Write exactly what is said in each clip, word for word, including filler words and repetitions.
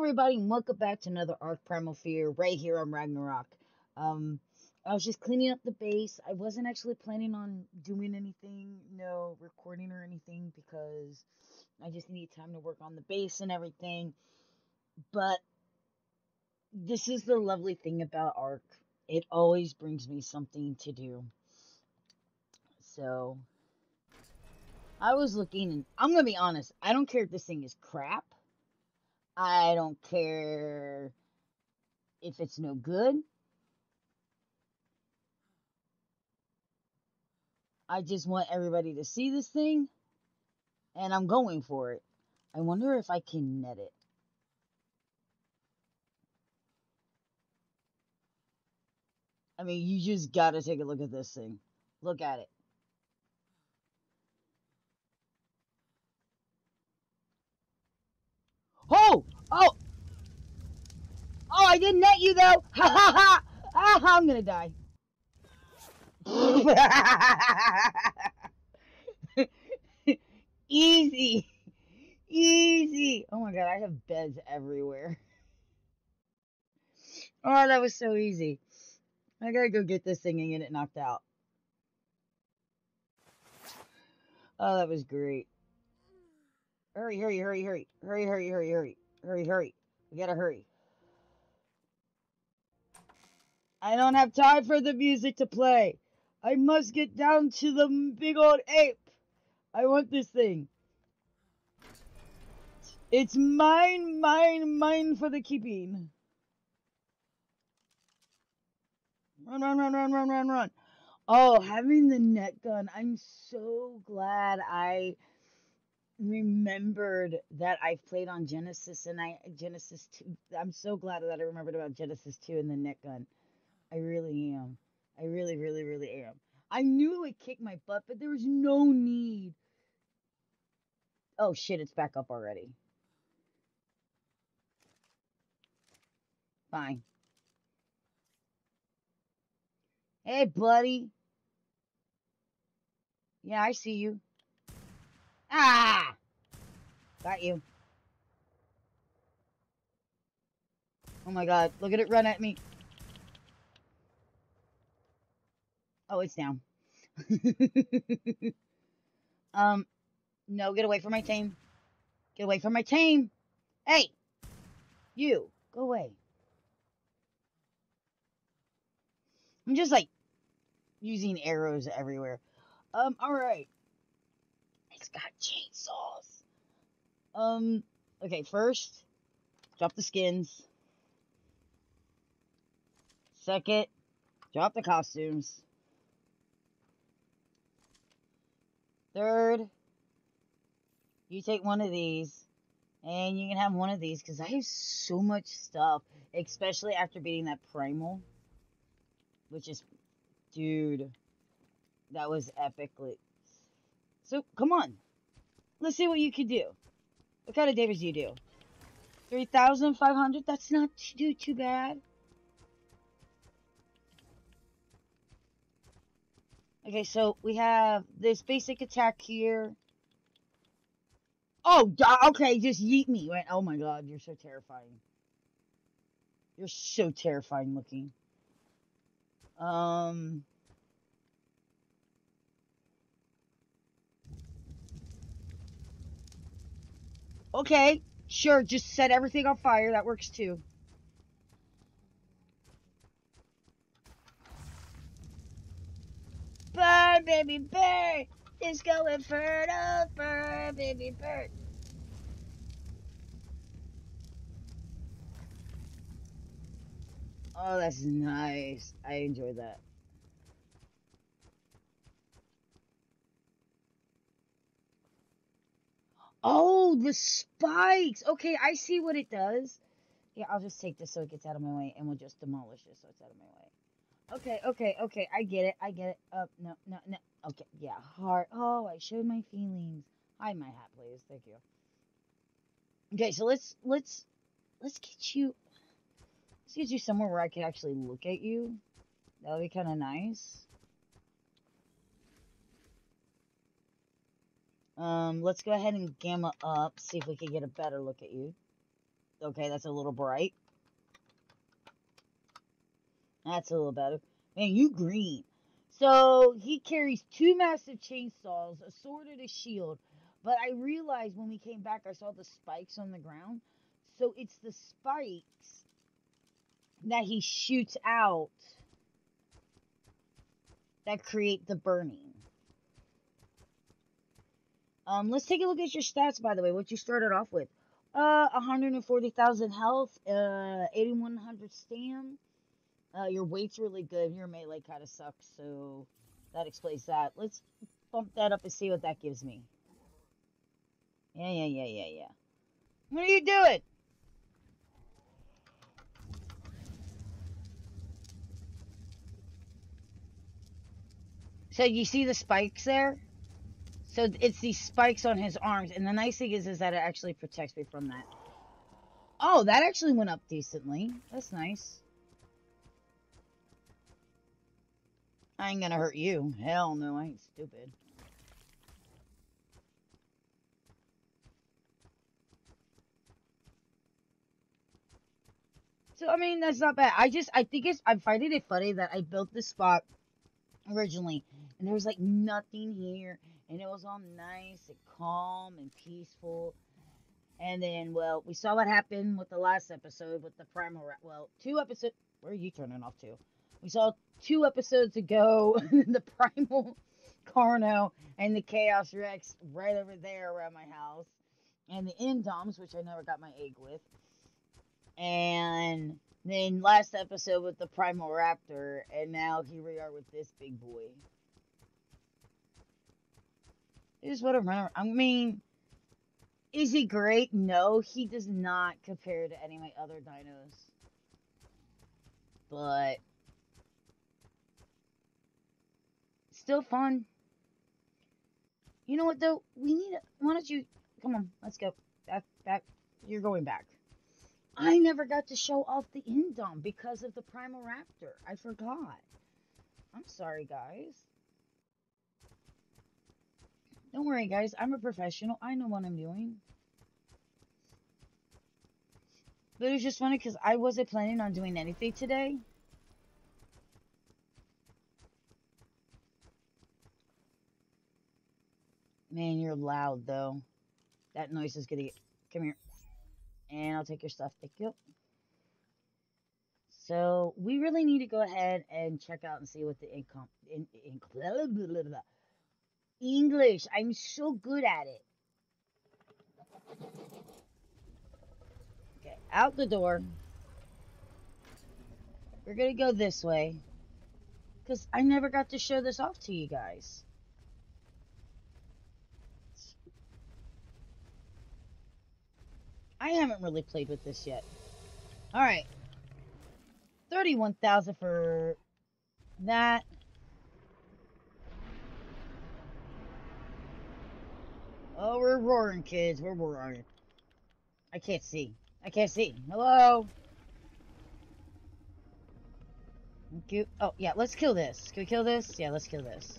everybody, and welcome back to another Arc Primal Fear, right here on Ragnarok. Um, I was just cleaning up the base. I wasn't actually planning on doing anything, no recording or anything, because I just need time to work on the base and everything. But this is the lovely thing about Arc. It always brings me something to do. So, I was looking, and I'm going to be honest, I don't care if this thing is crap. I don't care if it's no good. I just want everybody to see this thing, and I'm going for it. I wonder if I can net it. I mean, you just gotta take a look at this thing. Look at it. Oh! Oh! Oh, I didn't net you, though! Ha ha ha! Ah, I'm gonna die. Easy! Easy! Oh my god, I have beds everywhere. Oh, that was so easy. I gotta go get this thing and get it knocked out. Oh, that was great. Hurry, hurry, hurry, hurry. Hurry, hurry, hurry, hurry. Hurry, hurry. We gotta hurry. I don't have time for the music to play. I must get down to the big old ape. I want this thing. It's mine, mine, mine for the keeping. Run, run, run, run, run, run, run. Oh, having the net gun. I'm so glad I remembered that I've played on Genesis and I Genesis two. I'm so glad that I remembered about Genesis two and the net gun. I really am. I really, really, really am. I knew it would kick my butt, but there was no need. Oh shit, it's back up already. Fine. Hey, buddy. Yeah, I see you. Ah! Got you. Oh my god, look at it run at me. Oh, it's down. um, no, get away from my team. Get away from my team. Hey! You, go away. I'm just like using arrows everywhere. Um, alright. It's got chainsaws. Um, okay, first, drop the skins. Second, drop the costumes. Third, you take one of these, and you can have one of these, because I have so much stuff, especially after beating that primal, which is, dude, that was epically. So, come on. Let's see what you can do. What kind of damage do you do? three thousand five hundred? That's not too, too bad. Okay, so we have this basic attack here. Oh, okay, just yeet me. Right? Oh my god, you're so terrifying. You're so terrifying looking. Um... Okay, sure, just set everything on fire. That works too. Burn, baby, burn! Disco Inferno, burn, baby, burn! Oh, that's nice. I enjoy that. Oh, the spikes! Okay, I see what it does. Yeah, I'll just take this so it gets out of my way, and we'll just demolish this so it's out of my way. Okay, okay, okay, I get it, I get it. Oh, no, no, no. Okay, yeah, heart. Oh, I showed my feelings. Hide my hat, please. Thank you. Okay, so let's, let's, let's get you, let's get you somewhere where I can actually look at you. That would be kind of nice. Um, let's go ahead and gamma up, see if we can get a better look at you. Okay, that's a little bright. That's a little better. Man, you green. So, he carries two massive chainsaws, a sword and a shield. But I realized when we came back, I saw the spikes on the ground. So, it's the spikes that he shoots out that create the burning. Um, let's take a look at your stats, by the way, what you started off with. Uh, one hundred forty thousand health, uh, eighty-one hundred stam. Uh, your weight's really good. Your melee kind of sucks, so that explains that. Let's bump that up and see what that gives me. Yeah, yeah, yeah, yeah, yeah. What are you doing? So you see the spikes there? So it's these spikes on his arms, and the nice thing is, is that it actually protects me from that. Oh, that actually went up decently. That's nice. I ain't gonna hurt you. Hell no, I ain't stupid. So, I mean, that's not bad. I just, I think it's, I'm finding it funny that I built this spot originally, and there was like nothing here, and it was all nice and calm and peaceful. And then, well, we saw what happened with the last episode with the Primal Raptor. Well, two episodes. Where are you turning off to? We saw two episodes ago the Primal Carno and the Chaos Rex right over there around my house, and the Indoms, which I never got my egg with. And then last episode with the Primal Raptor, and now here we are with this big boy. Is what I'm I mean, is he great? No, he does not compare to any of my other dinos. But still fun. You know what though? We need. A, why don't you come on? Let's go back. Back. You're going back. I never got to show off the Indom because of the Primal Raptor. I forgot. I'm sorry, guys. Don't worry, guys. I'm a professional. I know what I'm doing. But it was just funny because I wasn't planning on doing anything today. Man, you're loud, though. That noise is gonna get... Come here. And I'll take your stuff. Thank you. So, we really need to go ahead and check out and see what the income... In, in, blah, blah, blah, blah. English. I'm so good at it. Okay, out the door. We're gonna go this way. Because I never got to show this off to you guys. I haven't really played with this yet. Alright. thirty-one thousand for that. Oh, we're roaring, kids. We're roaring. I can't see. I can't see. Hello? Thank you. Oh, yeah. Let's kill this. Can we kill this? Yeah, let's kill this.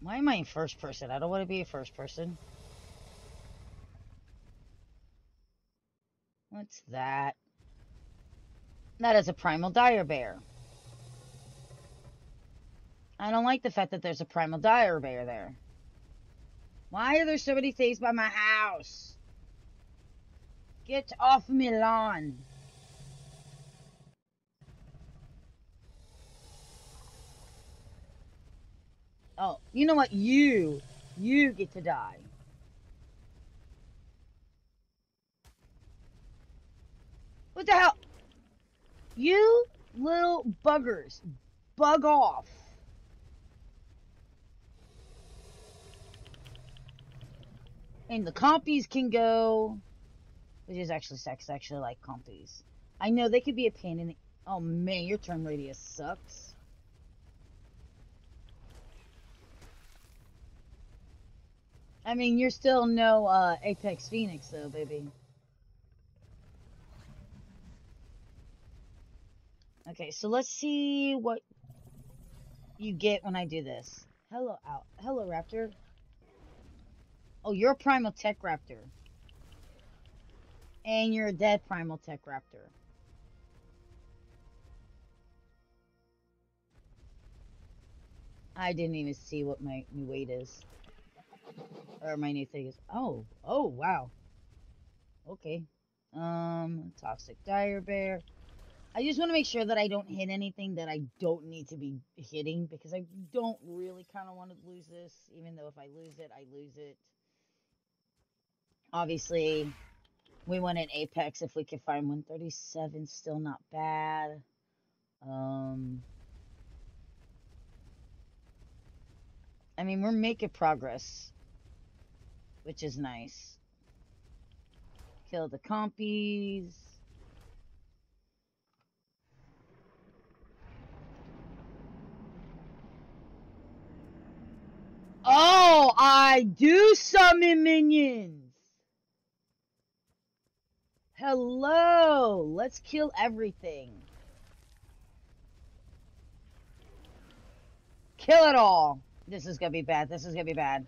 Why am I in first person? I don't want to be a first person. What's that? That is a primal dire bear. I don't like the fact that there's a primal dire bear there. Why are there so many things by my house? Get off me lawn. Oh, you know what? You, you get to die. What the hell? You little buggers, bug off. And the compies can go, which is actually sex. I actually like compies. I know they could be a pain in the... Oh man, your turn radius sucks. I mean, you're still no uh, Apex Phoenix, though, baby. Okay, so let's see what you get when I do this. Hello, out. Hello, Raptor. Oh, you're a Primal Tech Raptor. And you're a dead Primal Tech Raptor. I didn't even see what my new weight is. Or my new thing is. Oh, oh, wow. Okay. Um, toxic dire bear. I just want to make sure that I don't hit anything that I don't need to be hitting, because I don't really kind of want to lose this, even though if I lose it, I lose it. Obviously, we went in Apex if we could find one thirty-seven, still not bad. Um, I mean, we're making progress, which is nice. Kill the compies. Oh, I do summon minions. Hello. Let's kill everything. Kill it all. This is going to be bad. This is going to be bad.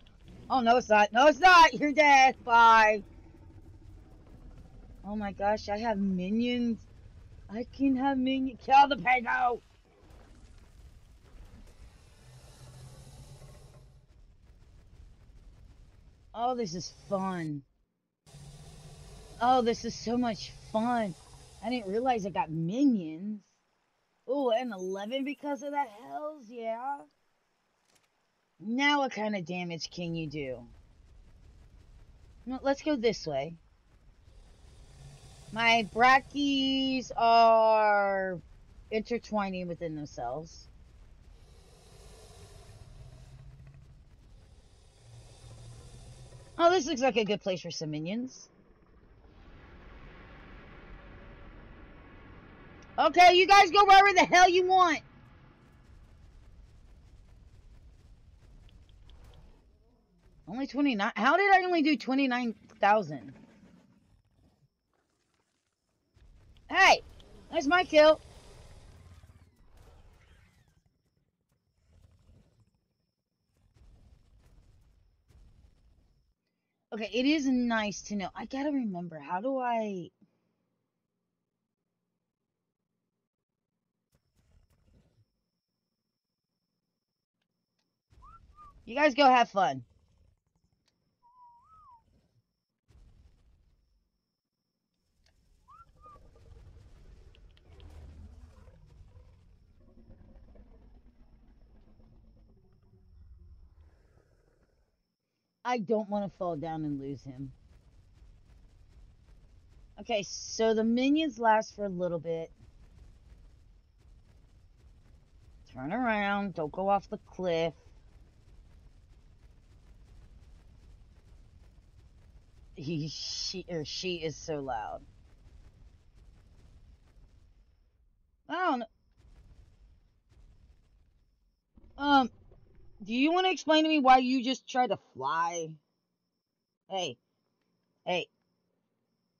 Oh, no, it's not. No, it's not. You're dead. Bye. Oh, my gosh. I have minions. I can have minions. Kill the pedo. Oh, this is fun. Oh, this is so much fun. I didn't realize I got minions. Oh, and eleven because of that. Hells yeah. Now what kind of damage can you do? No, let's go this way. My brackies are intertwining within themselves. Oh, this looks like a good place for some minions. Okay, you guys go wherever the hell you want. Only twenty-nine. How did I only do twenty-nine thousand? Hey, that's my kill. Okay, it is nice to know. I gotta remember, how do I... You guys go have fun. I don't want to fall down and lose him. Okay, so the minions last for a little bit. Turn around. Don't go off the cliff. He, she, or she is so loud. I don't know. Um... Do you want to explain to me why you just tried to fly? Hey. Hey.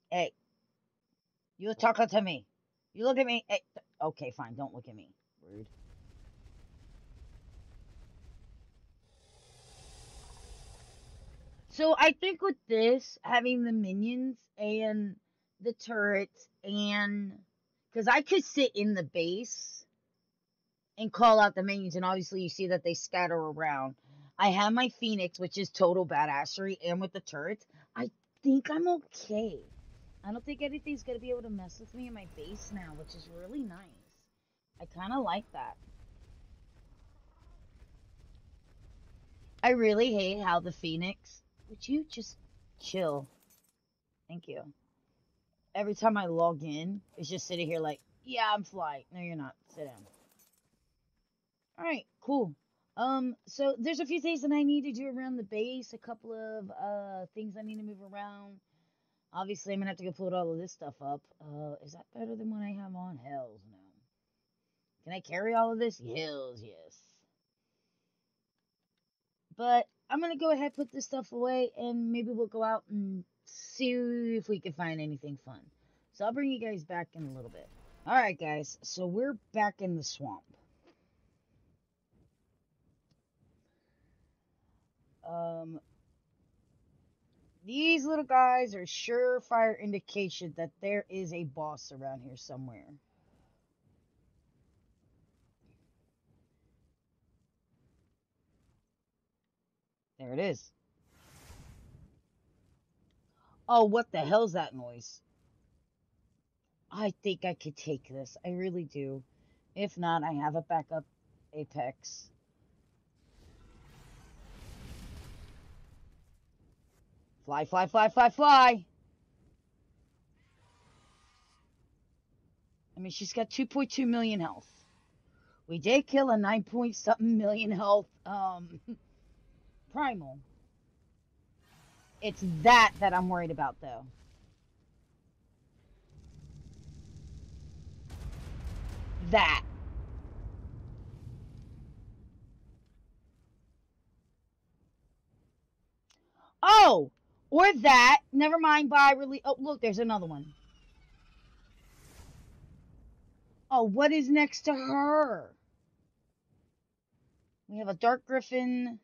Hey. You talk to me. You look at me. Hey. Okay, fine. Don't look at me. Rude. So I think with this, having the minions and the turrets and... Because I could sit in the base... and call out the minions, and obviously you see that they scatter around. I have my Phoenix, which is total badassery, and with the turrets, I think I'm okay. I don't think anything's going to be able to mess with me in my base now, which is really nice. I kind of like that. I really hate how the Phoenix... Would you just chill? Thank you. Every time I log in, it's just sitting here like, yeah, I'm flying. No, you're not. Sit down. All right, cool. Um, so there's a few things that I need to do around the base, a couple of uh, things I need to move around. Obviously, I'm going to have to go put all of this stuff up. Uh, is that better than what I have on? Hells no. Can I carry all of this? Hells yes. But I'm going to go ahead, put this stuff away, and maybe we'll go out and see if we can find anything fun. So I'll bring you guys back in a little bit. All right, guys. So we're back in the swamp. Um, these little guys are surefire indication that there is a boss around here somewhere. There it is. Oh, what the hell's that noise? I think I could take this. I really do. If not, I have a backup Apex. Fly, fly, fly, fly, fly! I mean, she's got two point two million health. We did kill a nine point something million health, um, primal. It's that that I'm worried about, though. That. Oh! Or that. Never mind, bye, really. Oh, look, there's another one. Oh, what is next to her? We have a dark griffin.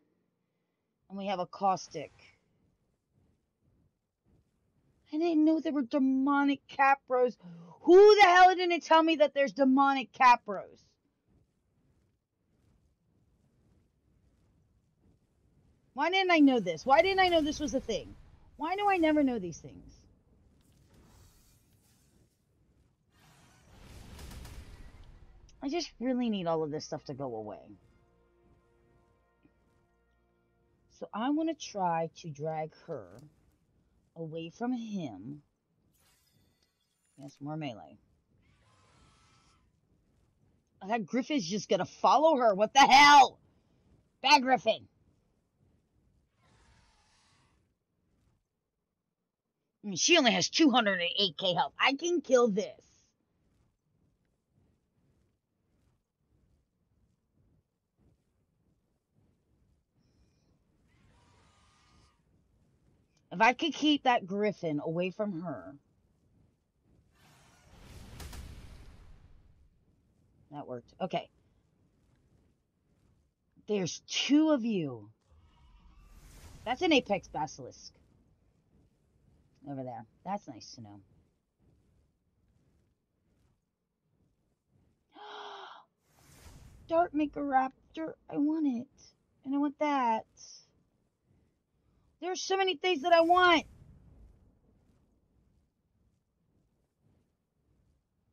And we have a caustic. I didn't know there were demonic capros. Who the hell didn't tell me that there's demonic capros? Why didn't I know this? Why didn't I know this was a thing? Why do I never know these things? I just really need all of this stuff to go away. So I want to try to drag her away from him. Yes, more melee. Oh, that griffin's just gonna follow her. What the hell? Bad griffin. I mean, she only has two hundred eight K health. I can kill this. If I could keep that griffin away from her. That worked. Okay. There's two of you. That's an Apex Basilisk. Over there. That's nice to know. Dark Megaraptor. I want it. And I want that. There's so many things that I want.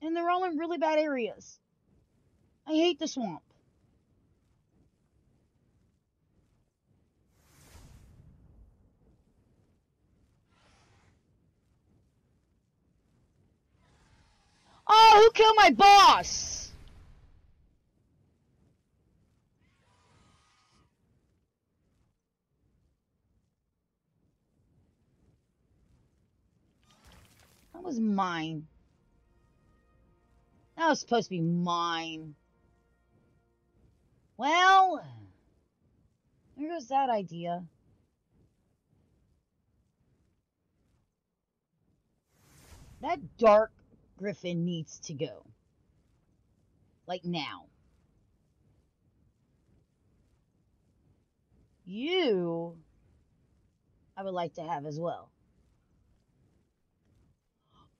And they're all in really bad areas. I hate the swamp. Oh, who killed my boss? That was mine. That was supposed to be mine. Well, there goes that idea. That dark griffin needs to go. Like now. You, I would like to have as well.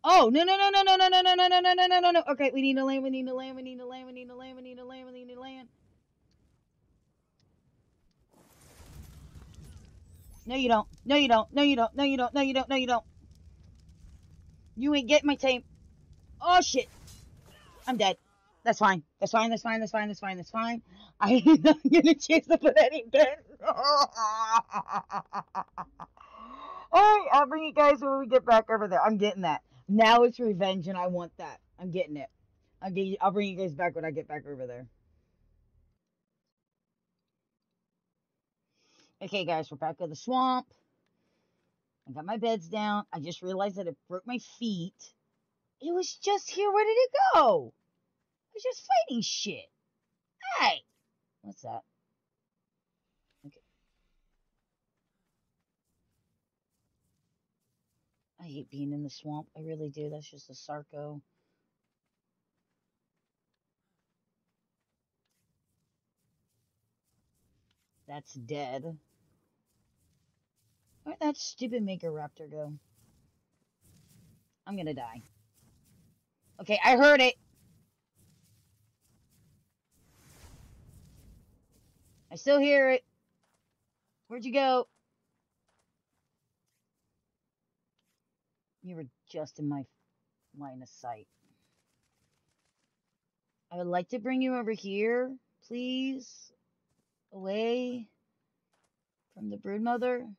Oh, no, no, no, no, no, no, no, no, no, no, no, no, no, no, no. Okay, we need to land, we need to land, we need to land, we need to land, we need to land, we need to land. No, you don't. No, you don't. No, you don't. No, you don't. No, you don't. No, you don't. You ain't get my tape. Oh, shit. I'm dead. That's fine. That's fine. That's fine. That's fine. That's fine. That's fine. I ain't not gonna chase up with any bed. Alright, I'll bring you guys when we get back over there. I'm getting that. Now it's revenge and I want that. I'm getting it. I'll, get you, I'll bring you guys back when I get back over there. Okay, guys, we're back at the swamp. I got my beds down. I just realized that it broke my feet. It was just here. Where did it go? I was just fighting shit. Hey! What's that? Okay. I hate being in the swamp. I really do. That's just a sarco. That's dead. Where'd that stupid Mega Raptor go? I'm gonna die. Okay, I heard it! I still hear it. Where'd you go? You were just in my line of sight. I would like to bring you over here, please. Away from the broodmother.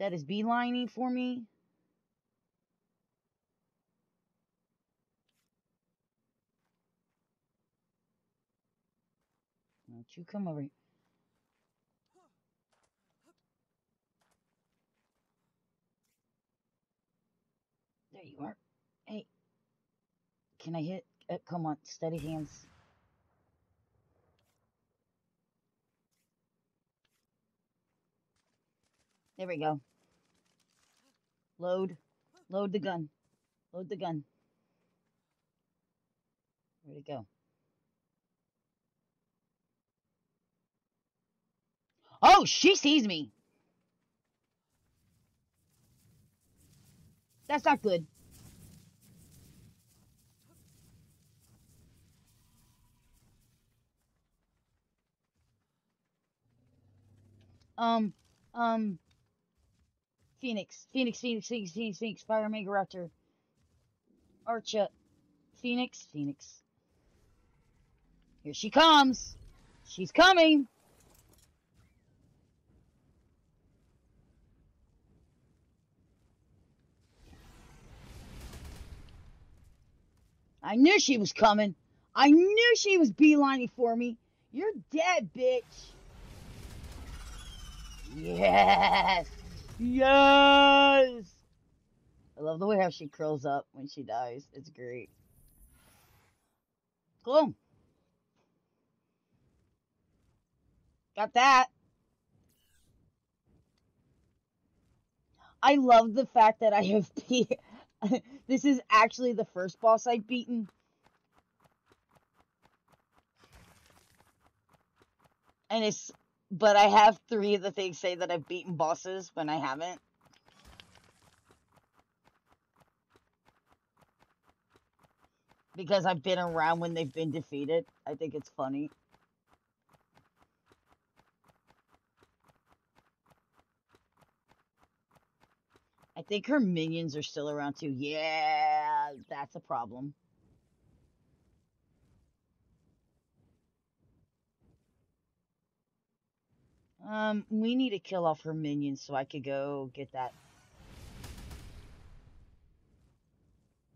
That is beelining for me. Why don't you come over here? There you are. Hey. Can I hit? Oh, come on. Steady hands. There we go. Load. Load the gun. Load the gun. Where'd it go? Oh, she sees me. That's not good. Um, um, Phoenix, Phoenix, Phoenix, Phoenix, Phoenix, Phoenix, Fire Mega Raptor, Archa, Phoenix, Phoenix. Here she comes. She's coming. I knew she was coming. I knew she was beelining for me. You're dead, bitch. Yes. Yes. I love the way how she curls up when she dies. It's great. Cool. Got that. I love the fact that I have P. This is actually the first boss I've beaten. And it's... But I have three of the things say that I've beaten bosses when I haven't. Because I've been around when they've been defeated. I think it's funny. I think her minions are still around too. Yeah, that's a problem. Um, we need to kill off her minions so I could go get that.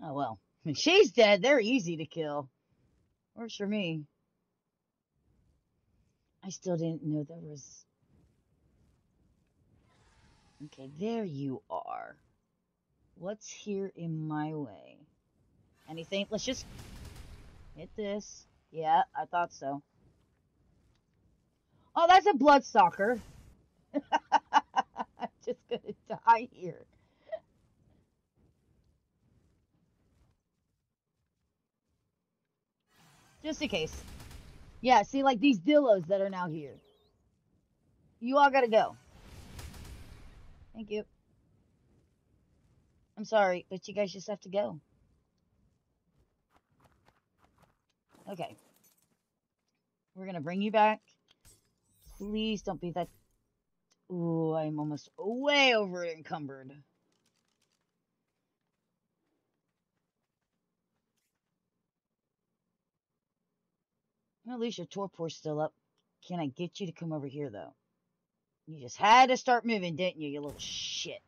Oh, well. When she's dead, they're easy to kill. Works for me. I still didn't know there was... Okay, there you are. What's here in my way? Anything? Let's just hit this. Yeah, I thought so. Oh, that's a blood stalker. I'm just gonna die here. Just in case. Yeah, see, like these dillos that are now here. You all gotta go. Thank you. I'm sorry, but you guys just have to go. Okay. We're going to bring you back. Please don't be that... Ooh, I'm almost way over encumbered. Well, at least your torpor's still up. Can I get you to come over here, though? You just had to start moving, didn't you, you little shit?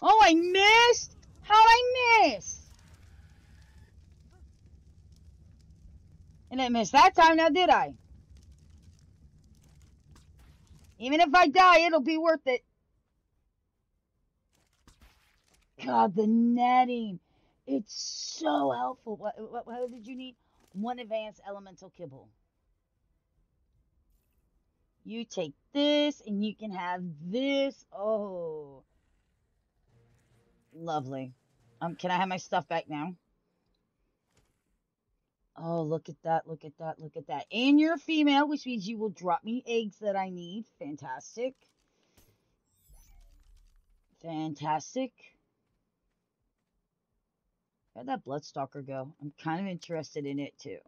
Oh, I missed? How'd I miss? And I missed that time, now did I? Even if I die, it'll be worth it. God, the netting. It's so helpful. What, what, what did you need? One advanced elemental kibble. You take this, and you can have this. Oh. Lovely. Um, can I have my stuff back now? Oh, look at that, look at that, look at that. And you're a female, which means you will drop me eggs that I need. Fantastic. Fantastic. Where'd that blood stalker go? I'm kind of interested in it, too.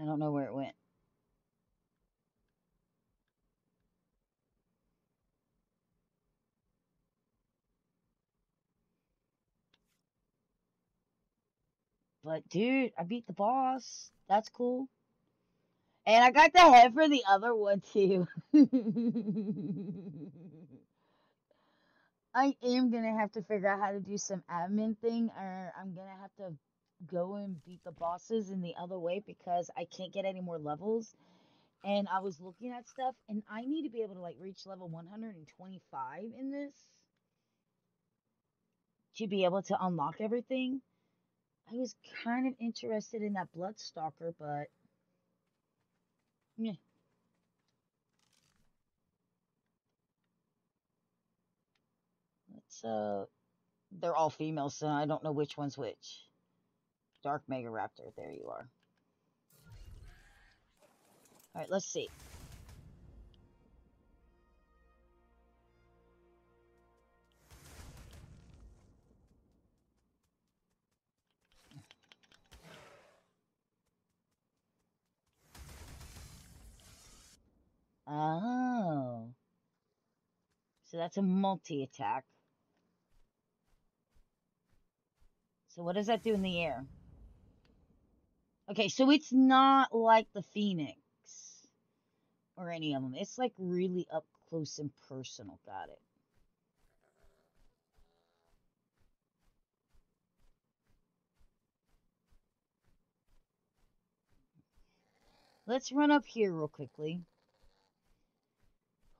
I don't know where it went. But, dude, I beat the boss. That's cool. And I got the head for the other one, too. I am going to have to figure out how to do some admin thing. Or I'm going to have to go and beat the bosses in the other way. Because I can't get any more levels. And I was looking at stuff. And I need to be able to, like, reach level one hundred twenty-five in this. To be able to unlock everything. I was kind of interested in that blood stalker, but yeah. Let's uh they're all females, so I don't know which one's which. Dark Megaraptor, there you are. Alright, let's see. Oh. So that's a multi-attack. So what does that do in the air? Okay, so it's not like the Phoenix. Or any of them. It's like really up close and personal. Got it. Let's run up here real quickly.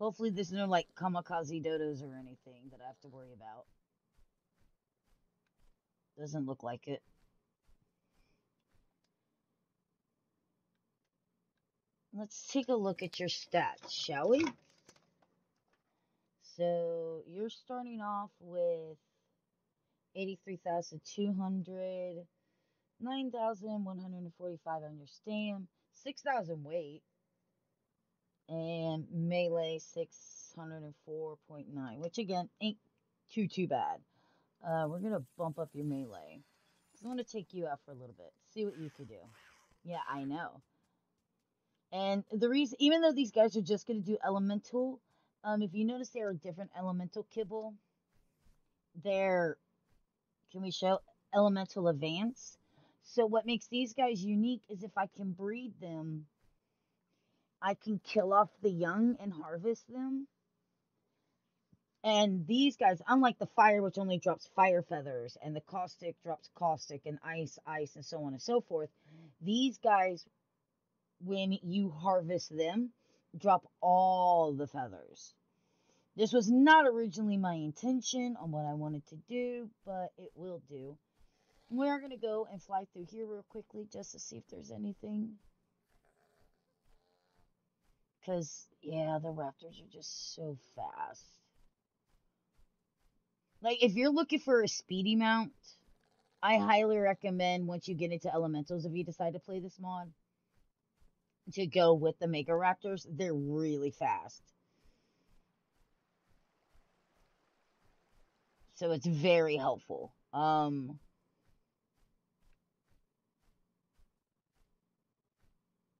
Hopefully there's no, like, kamikaze dodos or anything that I have to worry about. Doesn't look like it. Let's take a look at your stats, shall we? So, you're starting off with eighty-three thousand two hundred, nine thousand one hundred forty-five on your stam, six thousand weight. And melee six hundred four point nine, which again ain't too too bad. Uh, we're gonna bump up your melee. I'm gonna take you out for a little bit, see what you can do. Yeah, I know. And the reason, even though these guys are just gonna do elemental, um, if you notice, they are different elemental kibble. They're can we show elemental advance? So what makes these guys unique is if I can breed them. I can kill off the young and harvest them. And these guys, unlike the fire, which only drops fire feathers, and the caustic drops caustic, and ice, ice, and so on and so forth, these guys, when you harvest them, drop all the feathers. This was not originally my intention on what I wanted to do, but it will do. We are going to go and fly through here real quickly just to see if there's anything. Because, yeah, the raptors are just so fast. Like, if you're looking for a speedy mount, I highly recommend, once you get into elementals, if you decide to play this mod, to go with the Mega Raptors. They're really fast. So it's very helpful. Um...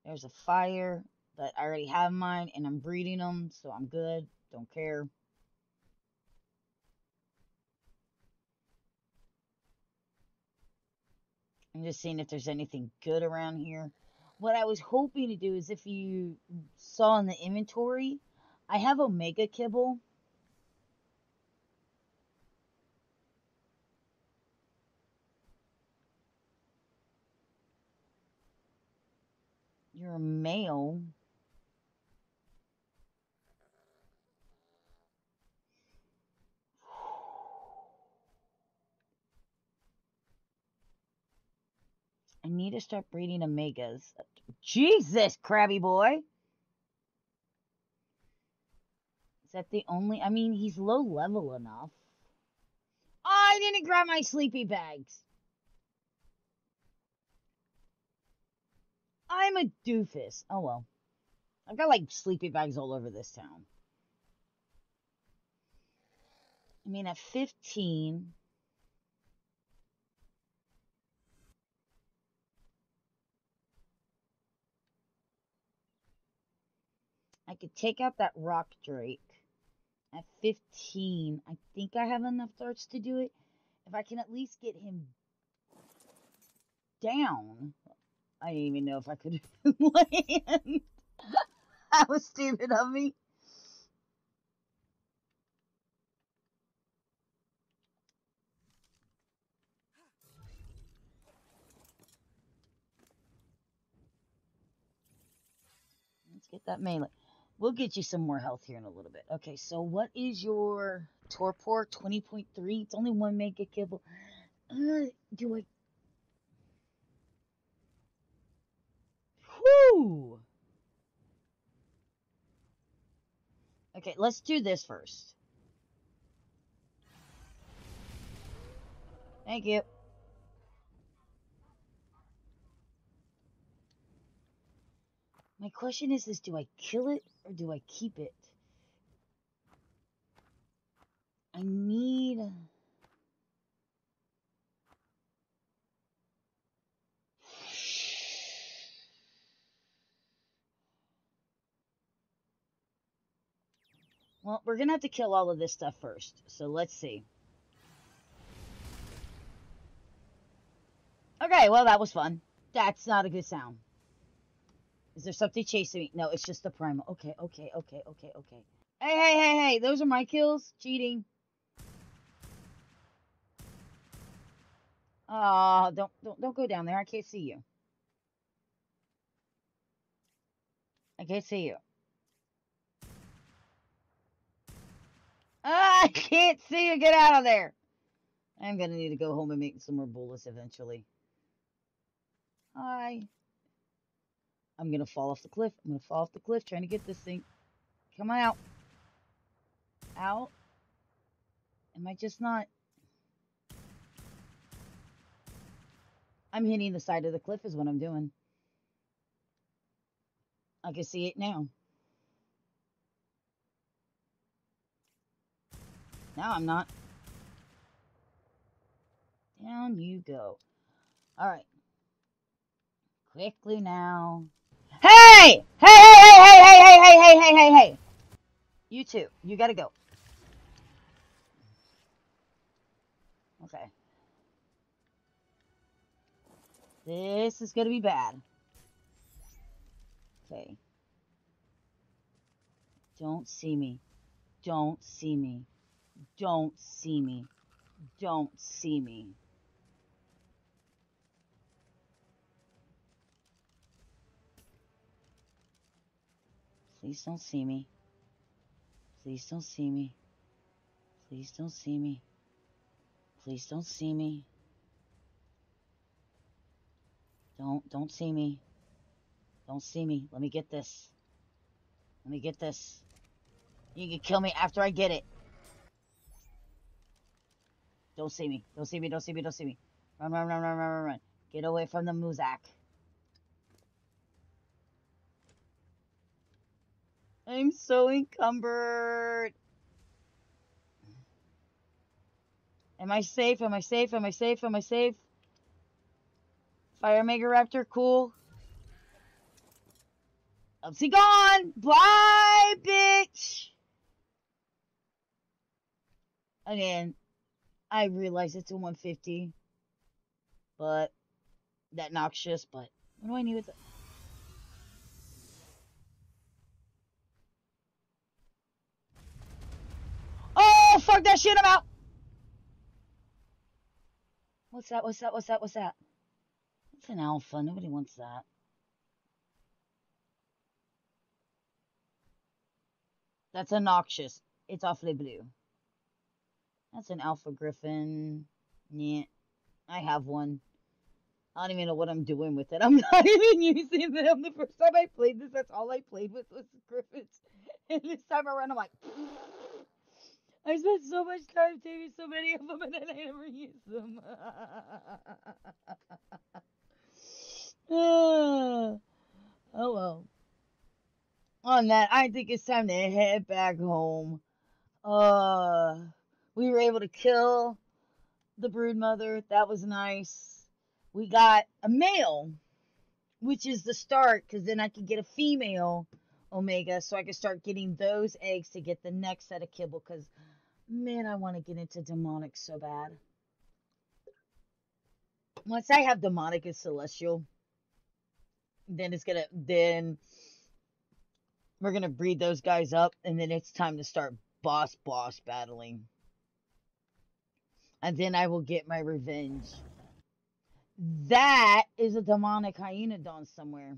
There's a fire... But I already have mine, and I'm breeding them, so I'm good. Don't care. I'm just seeing if there's anything good around here. What I was hoping to do is, if you saw in the inventory, I have Omega Kibble. You're a male. I need to start breeding Omegas. Jesus, Krabby Boy! Is that the only... I mean, he's low level enough. Oh, I didn't grab my sleepy bags. I'm a doofus. Oh, well. I've got, like, sleepy bags all over this town. I mean, at fifteen... I could take out that rock drake. At fifteen, I think I have enough darts to do it. If I can at least get him down. I didn't even know if I could land. That was stupid of me. Let's get that melee. We'll get you some more health here in a little bit. Okay, so what is your torpor? twenty point three. It's only one mega kibble. Uh, do I... Whew! Okay, let's do this first. Thank you. My question is, is do I kill it or do I keep it? I need... Well, we're going to have to kill all of this stuff first, so let's see. Okay, well, that was fun. That's not a good sound. Is there something chasing me? No, it's just the primal. Okay, okay, okay, okay, okay. Hey, hey, hey, hey. Those are my kills. Cheating. Oh, don't, don't, don't go down there. I can't see you. I can't see you. Oh, I can't see you. Get out of there. I'm going to need to go home and make some more bullets eventually. Hi. I'm going to fall off the cliff. I'm going to fall off the cliff trying to get this thing. Come on out. Out. Am I just not? I'm hitting the side of the cliff is what I'm doing. I can see it now. Now I'm not. Down you go. All right. Quickly now. Hey! Hey, hey, hey, hey, hey, hey, hey, hey, hey, hey, hey. You two, you gotta go. Okay. This is gonna be bad. Okay. Don't see me. Don't see me. Don't see me. Don't see me. Please don't see me. Please don't see me. Please don't see me. Please don't see me. Don't, don't see me. Don't see me. Let me get this. Let me get this. You can kill me after I get it. Don't see me. Don't see me. Don't see me. Don't see me. Run, run, run, run, run, run, run. Get away from the Muzak. I'm so encumbered. Am I safe? Am I safe? Am I safe? Am I safe? Fire Mega Raptor, cool. Upsy gone! Bye, bitch! Again, I realize it's a one fifty. But, that noxious, but what do I need with it? Oh, fuck that shit, I'm out! What's that, what's that, what's that, what's that? It's an alpha, nobody wants that. That's a noxious. It's awfully blue. That's an alpha griffin. Yeah, I have one. I don't even know what I'm doing with it. I'm not even using them. The first time I played this, that's all I played with was griffins. And this time around, I'm like... I spent so much time saving so many of them and then I never used them. Oh well. On that, I think it's time to head back home. Uh, we were able to kill the broodmother. That was nice. We got a male, which is the start, because then I could get a female Omega, so I could start getting those eggs to get the next set of kibble, because, man, I want to get into demonic so bad. Once I have demonic and celestial, then it's gonna, then we're gonna breed those guys up, and then it's time to start boss boss battling. And then I will get my revenge. That is a demonic hyena dawn somewhere.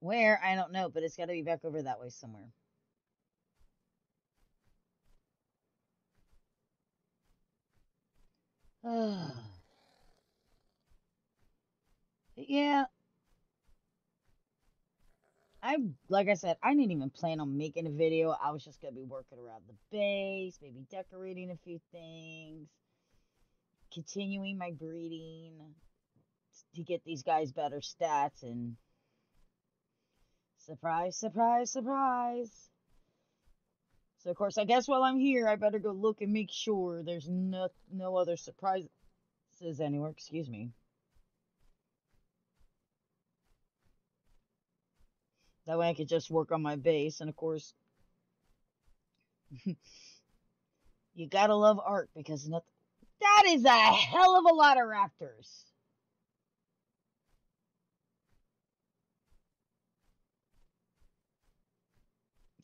Where? I don't know, but it's got to be back over that way somewhere. Yeah. I, like I said, I didn't even plan on making a video. I was just going to be working around the base, maybe decorating a few things, continuing my breeding to get these guys better stats, and surprise, surprise, surprise. So, of course, I guess while I'm here, I better go look and make sure there's no, no other surprises anywhere. Excuse me. That way I could just work on my base. And, of course, you gotta love art because nothing... That is a hell of a lot of raptors.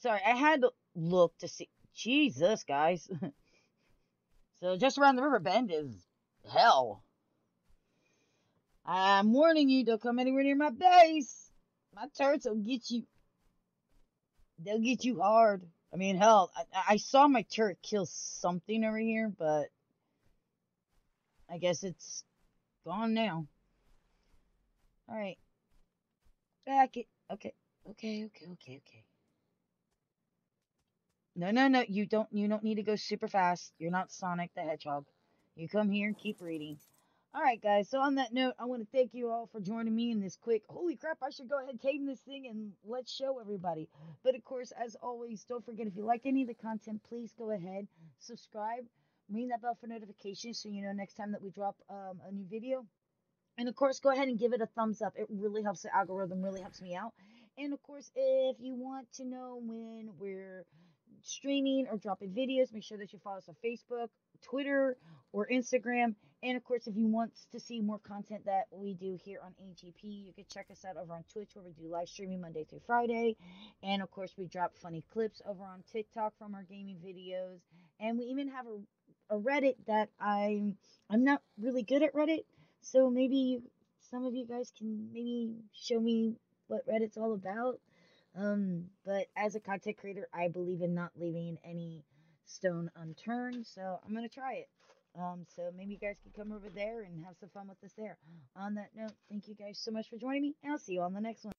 Sorry, I had to look to see... Jesus, guys. So, just around the river bend is hell. I'm warning you, don't come anywhere near my base. My turrets will get you. They'll get you hard. I mean, hell, I, I saw my turret kill something over here, but I guess it's gone now. All right. Back it. Okay. Okay, okay, okay, okay. No, no, no. You don't you don't need to go super fast. You're not Sonic the Hedgehog. You come here and keep reading. Alright guys, so on that note, I want to thank you all for joining me in this quick, holy crap, I should go ahead and tame this thing and let's show everybody. But of course, as always, don't forget, if you liked any of the content, please go ahead, subscribe, ring that bell for notifications so you know next time that we drop um, a new video. And of course, go ahead and give it a thumbs up. It really helps the algorithm, really helps me out. And of course, if you want to know when we're streaming or dropping videos, make sure that you follow us on Facebook, Twitter, or Instagram. And of course, if you want to see more content that we do here on A G P, you can check us out over on Twitch, where we do live streaming Monday through Friday. And of course, we drop funny clips over on TikTok from our gaming videos. And we even have a, a Reddit that I'm, I'm not really good at Reddit. So maybe you, some of you guys can maybe show me what Reddit's all about. Um, but as a content creator, I believe in not leaving any stone unturned. So I'm going to try it. Um, so maybe you guys can come over there and have some fun with us there. On that note, thank you guys so much for joining me, and I'll see you on the next one.